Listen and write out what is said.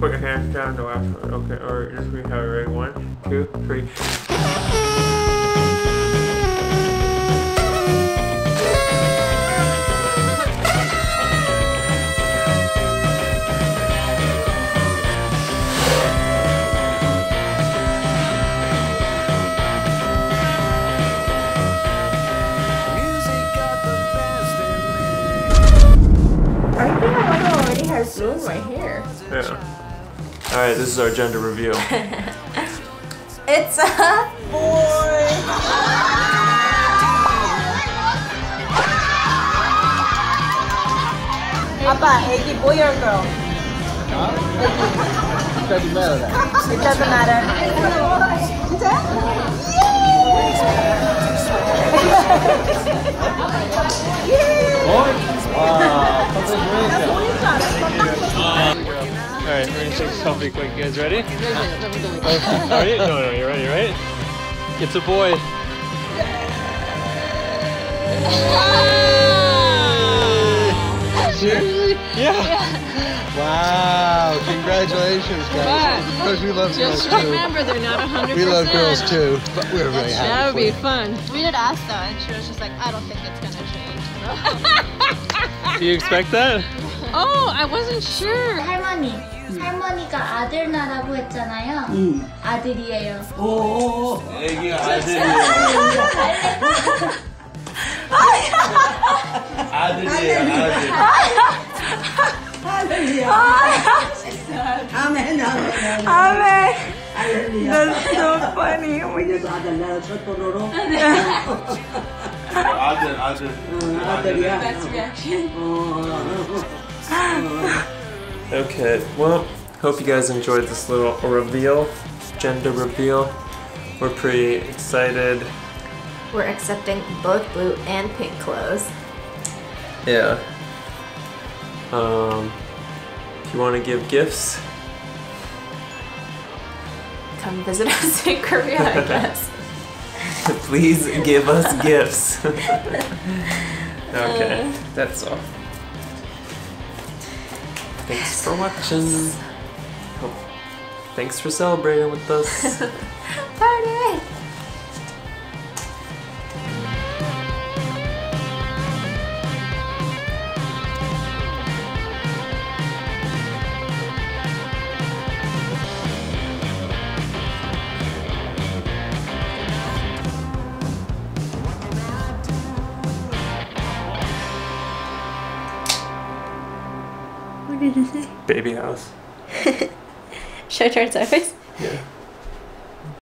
Put your hands down the last one. Okay, alright, just we have it ready. 1, 2, 3. Blue in my hair. Yeah. Alright, this is our gender reveal. It's a boy! Papa, is it boy or girl? Huh? It doesn't matter. It doesn't matter. Yay! Yay! Boy? Alright, we're gonna take a selfie quick. You guys ready? Are you? No, you're ready, right? It's a boy. Seriously? Yeah. Wow, congratulations, guys. Because we love girls too. Just remember, they're not 100%. We love girls too, but we're very happy. That would be fun. We did ask though, and she was just like, I don't think it's gonna change. Do you expect that? Oh, I wasn't sure. 할머니, 할머니가 아들 낳으라고 했잖아요. 아들이에요. 오, 애기가 아들이에요. 아들이에요, 아들. 아들이야. 아멘, 아멘, 아멘. 아들이야. That's so funny. 아들 낳아 쳤더라고. Okay, well, hope you guys enjoyed this little reveal, gender reveal. We're pretty excited. We're accepting both blue and pink clothes. Yeah. If you want to give gifts, come visit us in Korea, I guess. Please give us gifts. Okay, that's all. Thanks for watching. Oh, thanks for celebrating with us. Party! What did it say? Baby house. Should I turn sideways? Yeah.